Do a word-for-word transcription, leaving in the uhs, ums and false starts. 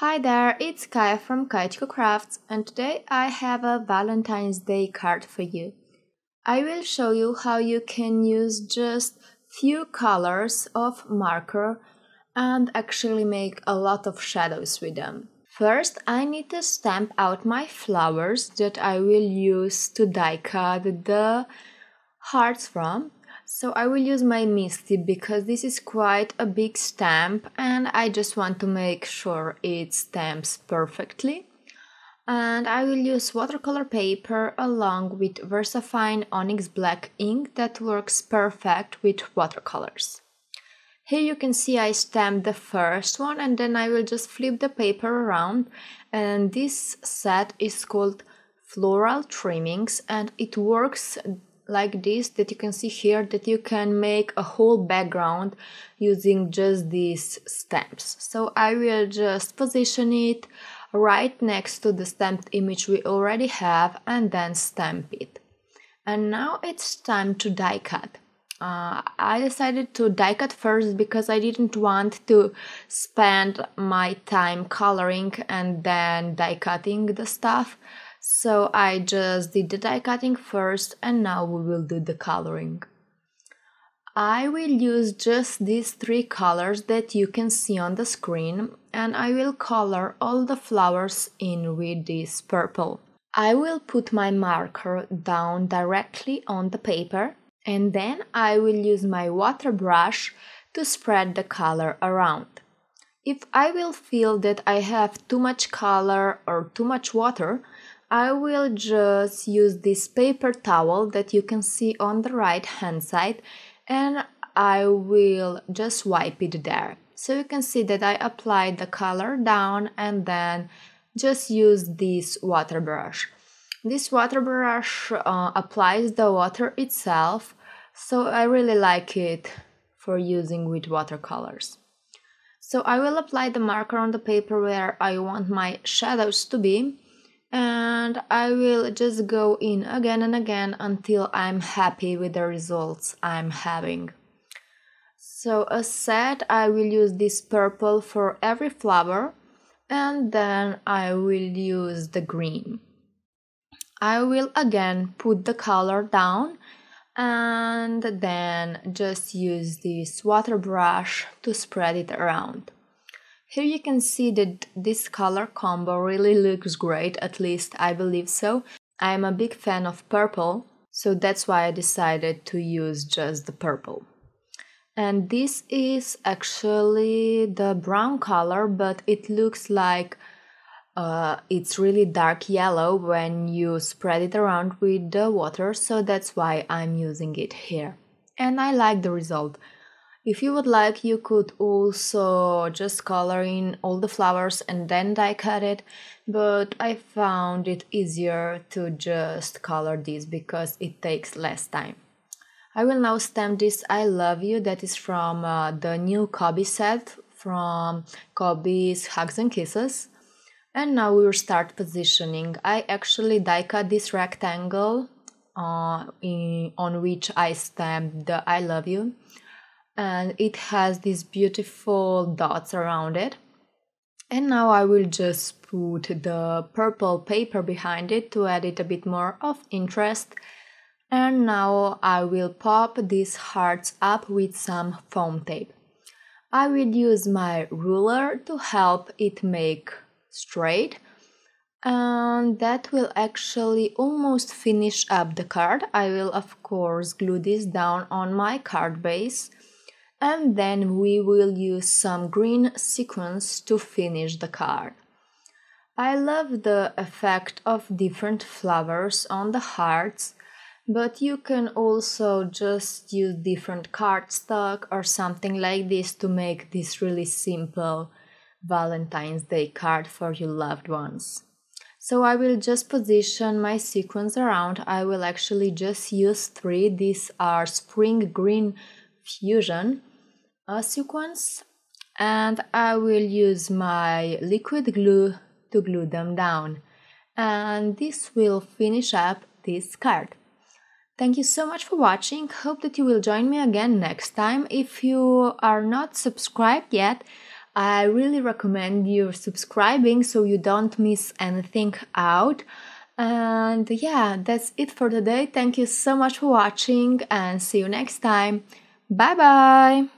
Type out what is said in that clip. Hi there, it's Kaya from Kaichiko Crafts, and today I have a Valentine's Day card for you. I will show you how you can use just few colors of marker and actually make a lot of shadows with them. First, I need to stamp out my flowers that I will use to die cut the hearts from. So I will use my Misti because this is quite a big stamp and I just want to make sure it stamps perfectly. And I will use watercolor paper along with Versafine Onyx Black ink that works perfect with watercolors. Here you can see I stamped the first one and then I will just flip the paper around, and this set is called Floral Trimmings, and it works like this, that you can see here, that you can make a whole background using just these stamps. So I will just position it right next to the stamped image we already have and then stamp it. And now it's time to die cut. Uh, I decided to die cut first because I didn't want to spend my time coloring and then die cutting the stuff. So I just did the die cutting first, and now we will do the coloring. I will use just these three colors that you can see on the screen, and I will color all the flowers in with this purple. I will put my marker down directly on the paper, and then I will use my water brush to spread the color around. If I will feel that I have too much color or too much water, I will just use this paper towel that you can see on the right hand side, and I will just wipe it there. So you can see that I applied the color down and then just use this water brush. This water brush uh, applies the water itself, so I really like it for using with watercolors. So I will apply the marker on the paper where I want my shadows to be, and I will just go in again and again until I'm happy with the results I'm having. So as said, I will use this purple for every flower, and then I will use the green. I will again put the color down and then just use this water brush to spread it around. Here you can see that this color combo really looks great, at least I believe so. I am a big fan of purple, so that's why I decided to use just the purple. And this is actually the brown color, but it looks like uh, it's really dark yellow when you spread it around with the water, so that's why I'm using it here. And I like the result. If you would like, you could also just color in all the flowers and then die cut it, but I found it easier to just color this because it takes less time. I will now stamp this I Love You that is from uh, the new Kobi set from Kobi's Hugs and Kisses. And now we will start positioning. I actually die cut this rectangle uh, in, on which I stamped the I Love You. And it has these beautiful dots around it. And now I will just put the purple paper behind it to add it a bit more of interest. And now I will pop these hearts up with some foam tape. I will use my ruler to help it make straight. And that will actually almost finish up the card. I will of course glue this down on my card base. And then we will use some green sequins to finish the card. I love the effect of different flowers on the hearts, but you can also just use different cardstock or something like this to make this really simple Valentine's Day card for your loved ones. So I will just position my sequins around. I will actually just use three. These are Spring Green Fusion a sequence, and I will use my liquid glue to glue them down, and this will finish up this card. Thank you so much for watching. Hope that you will join me again next time. If you are not subscribed yet, I really recommend you subscribing so you don't miss anything out. And yeah, that's it for today. Thank you so much for watching and see you next time. Bye bye!